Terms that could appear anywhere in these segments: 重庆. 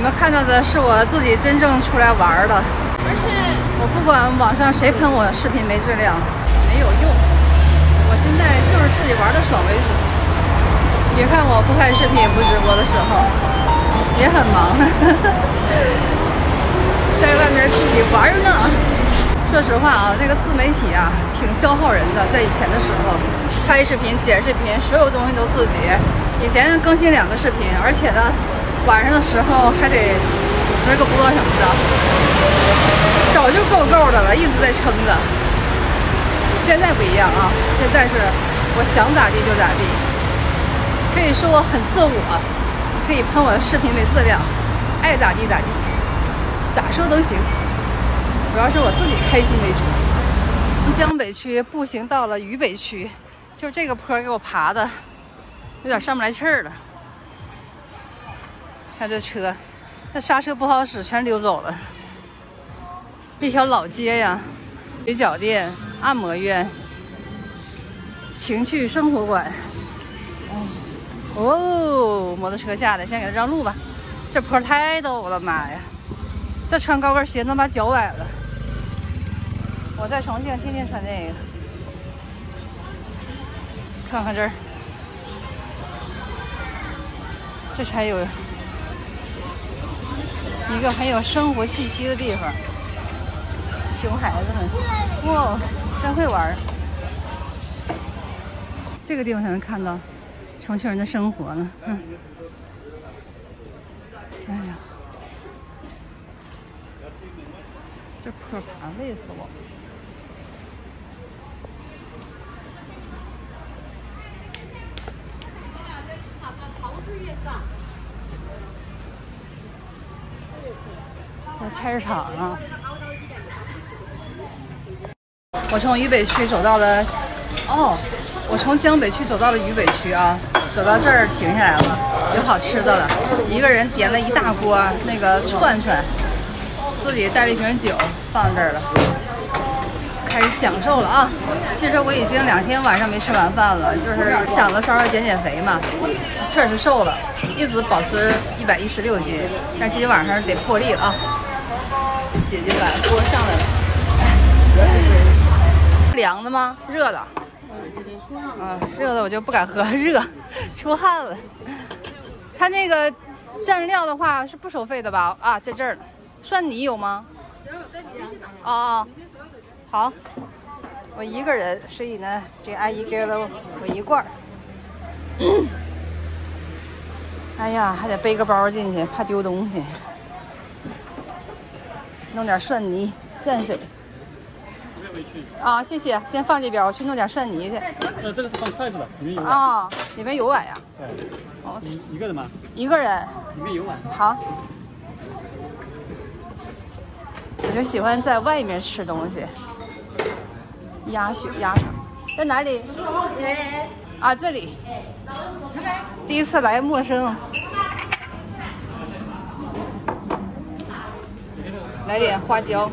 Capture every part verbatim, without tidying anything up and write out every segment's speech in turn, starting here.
你们看到的是我自己真正出来玩的，而是我不管网上谁喷我视频没质量，没有用。我现在就是自己玩的爽为主。别看我不拍视频、不直播的时候，也很忙，在外面自己玩呢。说实话啊，那个自媒体啊，挺消耗人的。在以前的时候，拍视频、剪视频，所有东西都自己。以前更新两个视频，而且呢。 晚上的时候还得直个播什么的，早就够够的了，一直在撑着。现在不一样啊，现在是我想咋地就咋地，可以说我很自我，可以喷我的视频没质量，爱咋地咋地，咋说都行，主要是我自己开心为主。从江北区步行到了渝北区，就这个坡给我爬的有点上不来气儿了。 看这车，那刹车不好使，全溜走了。这条老街呀，水饺店、按摩院、情趣生活馆。哦，摩托车下来，先给他让路吧。这坡太陡了，妈呀！这穿高跟鞋能把脚崴了。我在重庆天天穿这个。看看这儿，这才有。 一个很有生活气息的地方，熊孩子们，哇，真会玩！这个地方才能看到重庆人的生活呢。嗯，哎呀，这坡爬累死我！菜市场啊！我从渝北区走到了，哦，我从江北区走到了渝北区啊，走到这儿停下来了，有好吃的了。一个人点了一大锅那个串串，自己带了一瓶酒放这儿了，开始享受了啊！其实我已经两天晚上没吃完饭了，就是想着稍稍减减肥嘛，确实瘦了，一直保持一百一十六斤，但今天晚上得破例了啊！ 姐姐把锅上来了，凉的吗？热的。啊，热的我就不敢喝，热，出汗了。它那个蘸料的话是不收费的吧？啊，在这儿呢。蒜泥有吗？哦哦，好。我一个人，所以呢，这阿姨给了我一罐。哎呀，还得背个包进去，怕丢东西。 弄点蒜泥蘸水。啊，谢谢，先放这边，我去弄点蒜泥去。呃，这个是放筷子的，里面有碗。啊，里面有碗呀。对。哦，一个人吗？一个人。里面有碗。好。我就喜欢在外面吃东西。鸭血、鸭肠，在哪里？啊，这里。第一次来，陌生。 来点花椒，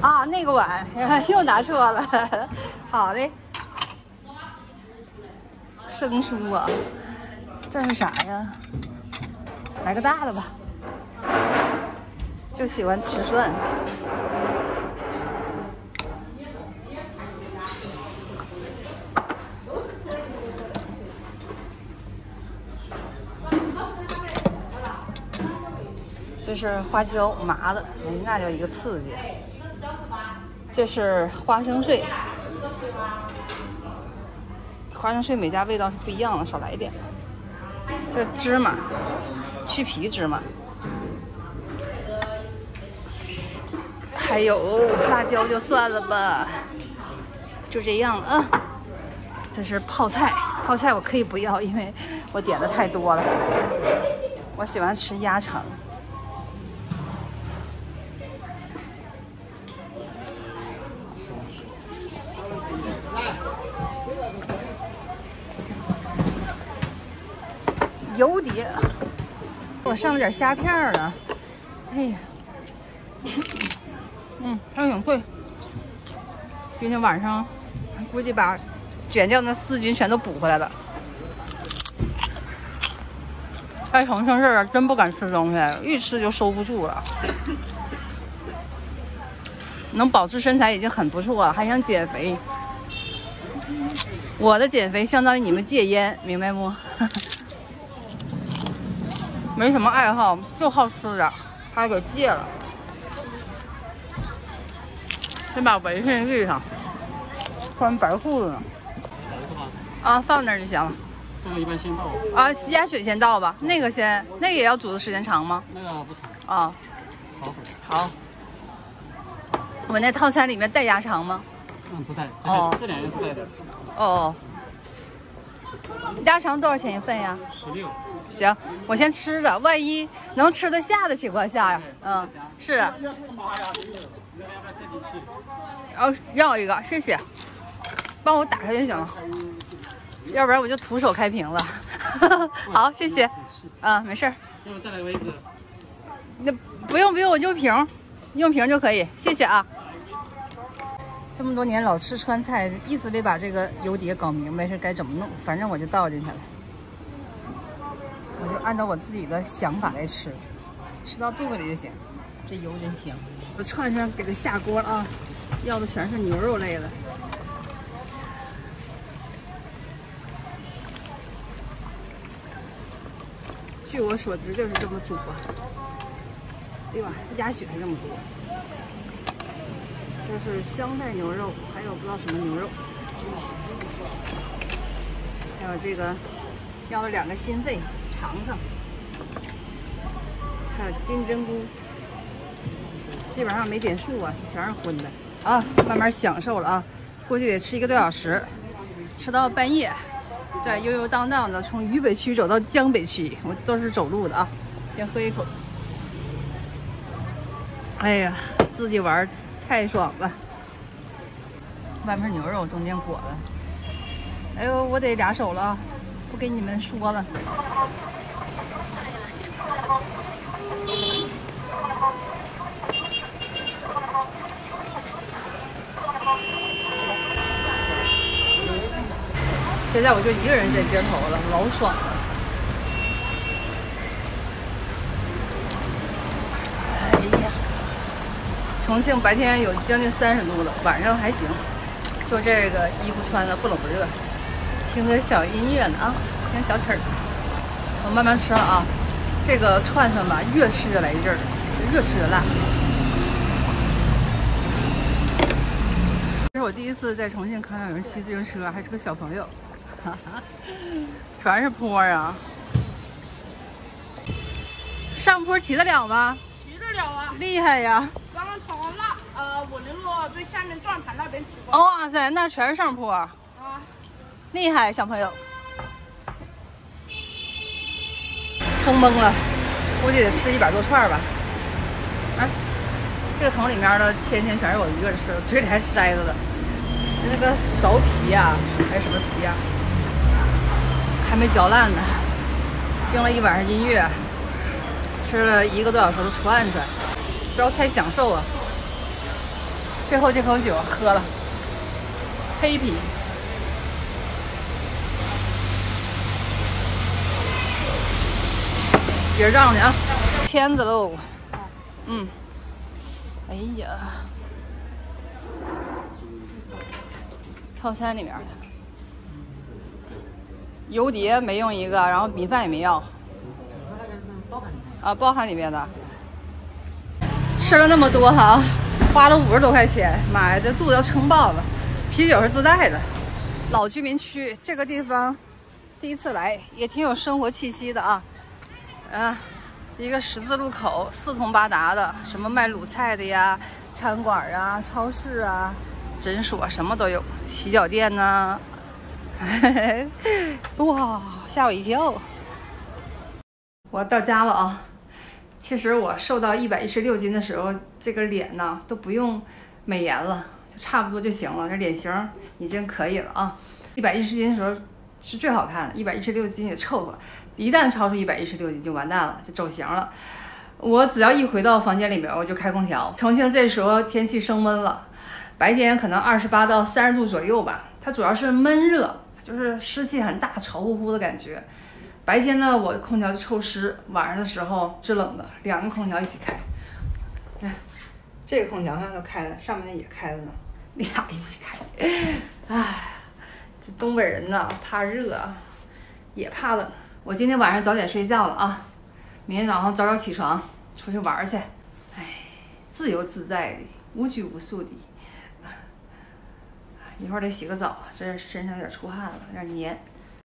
啊，那个碗又拿错了。好嘞，生疏啊，这是啥呀？来个大的吧，就喜欢吃蒜。这是花椒麻的，哎，那叫一个刺激。这是花生碎，花生碎每家味道是不一样的，少来一点。这芝麻，去皮芝麻，还有辣椒就算了吧，就这样了啊。这是泡菜，泡菜我可以不要，因为我点的太多了。我喜欢吃鸭肠。 油碟，我上了点虾片儿了。哎呀，嗯，还挺脆。今天晚上估计把卷酱的丝菌全都补回来了。在重庆这儿真不敢吃东西，一吃就收不住了。能保持身材已经很不错了，还想减肥。我的减肥相当于你们戒烟，明白不？没什么爱好，就好吃的，他给戒了。先把围裙系上，穿白裤子呢。白裤吗？啊，放那儿就行了。 这个一般先倒啊，鸭血先倒吧。那个先，那个也要煮的时间长吗？那个不长啊，炒会儿。好。我那套餐里面带鸭肠吗？嗯，不带。哦，这两样是带的。哦。鸭肠多少钱一份呀？十六。行，我先吃着，万一能吃得下的情况下呀，嗯，是。要要我一个，谢谢，帮我打开就行了。 要不然我就徒手开瓶了。好，谢谢。啊，没事儿。要不再来个杯子？那不用不用，我用瓶，用瓶就可以。谢谢啊。这么多年老吃川菜，一直没把这个油碟搞明白是该怎么弄，反正我就倒进去了。我就按照我自己的想法来吃，吃到肚子里就行。这油真香。我串串给它下锅了啊，要的全是牛肉类的。 据我所知，就是这么煮啊！哎呀，鸭血还这么多，这是香菜牛肉，还有不知道什么牛肉，还有这个要了两个心肺尝尝，还有金针菇，基本上没点数啊，全是荤的啊！慢慢享受了啊，估计得吃一个多小时，吃到半夜。 这悠悠荡荡的从渝北区走到江北区，我都是走路的啊。先喝一口。哎呀，自己玩太爽了。外面牛肉，中间裹的。哎呦，我得俩手了啊，不给你们说了。现在我就一个人在街头了，老爽了。哎呀，重庆白天有将近三十度了，晚上还行，就这个衣服穿的不冷不热。听着小音乐呢啊，听小曲儿。我慢慢吃了啊，这个串串吧，越吃越来劲儿，越吃越辣。这是我第一次在重庆看到有人骑自行车，还是个小朋友。 全是坡啊！上坡骑得了吗？骑得了啊！厉害呀！刚刚从那呃武林路最下面转盘那边骑过。哇塞，那全是上坡啊！厉害，小朋友！撑懵了，估计得吃一百多串吧。啊，这个桶里面的芊芊全是我一个人吃的，嘴里还塞着的，那个苕皮呀、啊，还是什么皮呀、啊？ 还没嚼烂呢，听了一晚上音乐，吃了一个多小时的串串，不要太享受啊。最后这口酒喝了，黑啤。结账去啊，签子喽。嗯。哎呀，套餐里面的。 油碟没用一个，然后米饭也没要。啊，包含里面的。吃了那么多哈，花了五十多块钱，妈呀，这肚子要撑爆了。啤酒是自带的。老居民区这个地方，第一次来也挺有生活气息的啊。啊，一个十字路口，四通八达的，什么卖卤菜的呀，餐馆啊，超市啊，诊所什么都有，洗脚店呐。 哇，吓我一跳！我到家了啊。其实我瘦到一百一十六斤的时候，这个脸呢都不用美颜了，就差不多就行了。这脸型已经可以了啊。一百一十斤的时候是最好看的，一百一十六斤也凑合。一旦超出一百一十六斤就完蛋了，就走形了。我只要一回到房间里面，我就开空调。重庆这时候天气升温了，白天可能二十八到三十度左右吧，它主要是闷热。 就是湿气很大，潮乎乎的感觉，白天呢我空调就抽湿，晚上的时候制冷的，两个空调一起开。哎，这个空调上都开了，上面也开了呢，俩一起开。哎，这东北人呐，怕热，也怕冷。我今天晚上早点睡觉了啊，明天早上早早起床出去玩去。哎，自由自在的，无拘无束的。 一会儿得洗个澡，这身上有点出汗了，有点黏。